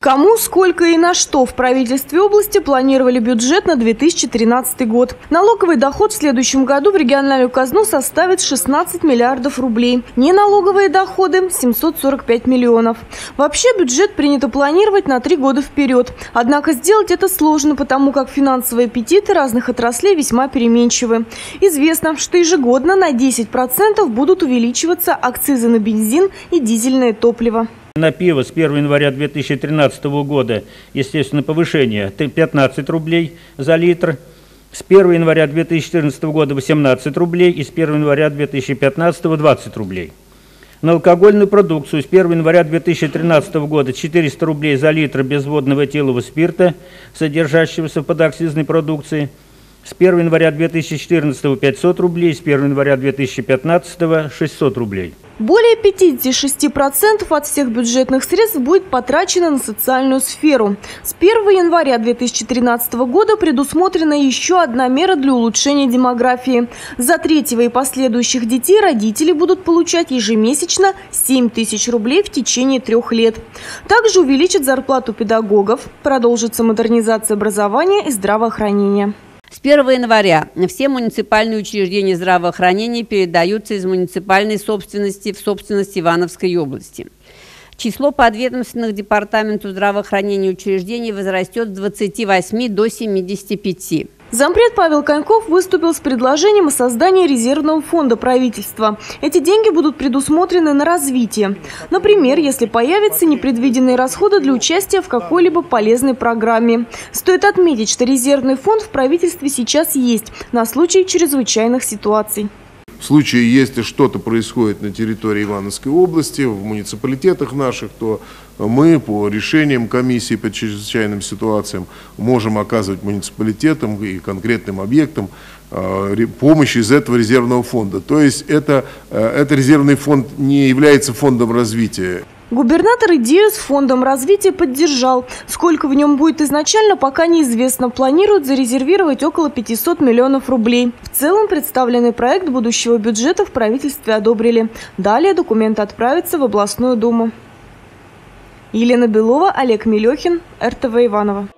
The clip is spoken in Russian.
Кому, сколько и на что в правительстве области планировали бюджет на 2013 год. Налоговый доход в следующем году в региональную казну составит 16 миллиардов рублей. Неналоговые доходы – 745 миллионов. Вообще бюджет принято планировать на 3 года вперед. Однако сделать это сложно, потому как финансовые аппетиты разных отраслей весьма переменчивы. Известно, что ежегодно на 10% будут увеличиваться акцизы на бензин и дизельное топливо. На пиво с 1 января 2013 года, естественно, повышение 15 рублей за литр. С 1 января 2014 года 18 рублей и с 1 января 2015 20 рублей. На алкогольную продукцию с 1 января 2013 года 400 рублей за литр безводного этилового спирта, содержащегося в подакцизной продукции. С 1 января 2014 500 рублей, с 1 января 2015 600 рублей. Более 56% от всех бюджетных средств будет потрачено на социальную сферу. С 1 января 2013 года предусмотрена еще одна мера для улучшения демографии. За третьего и последующих детей родители будут получать ежемесячно 7 тысяч рублей в течение 3 лет. Также увеличат зарплату педагогов, продолжится модернизация образования и здравоохранения. С 1 января все муниципальные учреждения здравоохранения передаются из муниципальной собственности в собственность Ивановской области. Число подведомственных департаменту здравоохранения учреждений возрастет с 28 до 75. Зампред Павел Коньков выступил с предложением о создании резервного фонда правительства. Эти деньги будут предусмотрены на развитие. Например, если появятся непредвиденные расходы для участия в какой-либо полезной программе. Стоит отметить, что резервный фонд в правительстве сейчас есть на случай чрезвычайных ситуаций. В случае, если что-то происходит на территории Ивановской области, в муниципалитетах наших, то мы по решениям комиссии по чрезвычайным ситуациям можем оказывать муниципалитетам и конкретным объектам помощь из этого резервного фонда. То есть это резервный фонд не является фондом развития. Губернатор идею с фондом развития поддержал. Сколько в нем будет изначально, пока неизвестно. Планируют зарезервировать около 500 миллионов рублей. В целом представленный проект будущего бюджета в правительстве одобрили. Далее документ отправится в областную думу. Елена Белова, Олег Мелехин, РТВ Иваново.